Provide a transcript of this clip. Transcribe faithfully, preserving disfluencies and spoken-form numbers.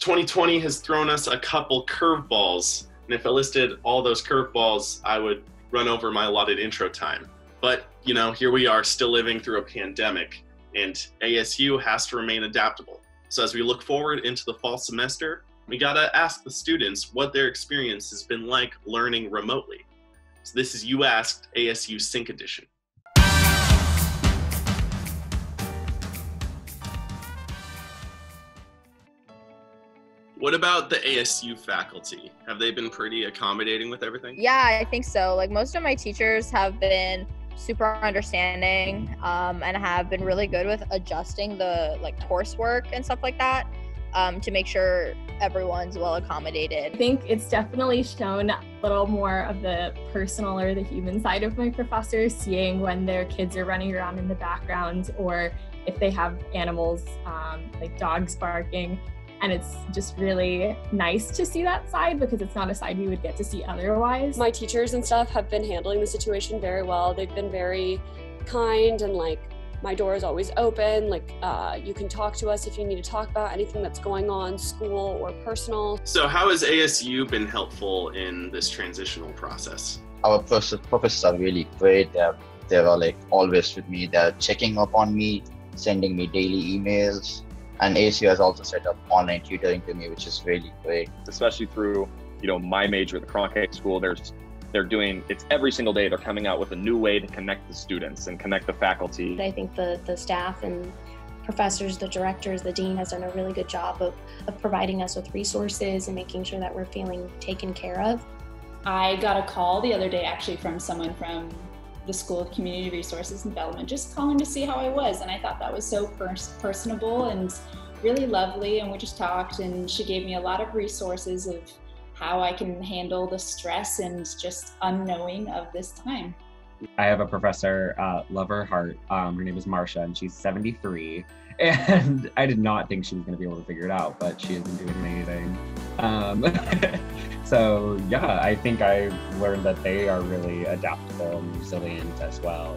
twenty twenty has thrown us a couple curveballs, and if I listed all those curveballs, I would run over my allotted intro time. But, you know, here we are still living through a pandemic, and A S U has to remain adaptable. So as we look forward into the fall semester, we gotta ask the students what their experience has been like learning remotely. So this is You Asked, A S U Sync Edition. What about the A S U faculty? Have they been pretty accommodating with everything? Yeah, I think so. Like, most of my teachers have been super understanding um, and have been really good with adjusting the like coursework and stuff like that um, to make sure everyone's well accommodated. I think it's definitely shown a little more of the personal or the human side of my professors, seeing when their kids are running around in the background or if they have animals um, like dogs barking. And it's just really nice to see that side because it's not a side we would get to see otherwise. My teachers and stuff have been handling the situation very well. They've been very kind, and like, my door is always open. Like, uh, you can talk to us if you need to talk about anything that's going on, school or personal. So how has A S U been helpful in this transitional process? Our professors are really great. They're, they're like always with me. They're checking up on me, sending me daily emails. And A S U has also set up online tutoring to me, which is really great. Especially through, you know, my major, the Cronkite School, there's, they're doing, it's every single day, they're coming out with a new way to connect the students and connect the faculty. I think the, the staff and professors, the directors, the dean has done a really good job of, of providing us with resources and making sure that we're feeling taken care of. I got a call the other day, actually, from someone from the School of Community Resources and Development, just calling to see how I was. And I thought that was so pers personable and really lovely. And we just talked, and she gave me a lot of resources of how I can handle the stress and just unknowing of this time. I have a professor, uh, love her heart. Um, her name is Marsha, and she's seventy-three. And I did not think she was gonna be able to figure it out, but she isn't doing anything. Um, So yeah, I think I learned that they are really adaptable and resilient as well.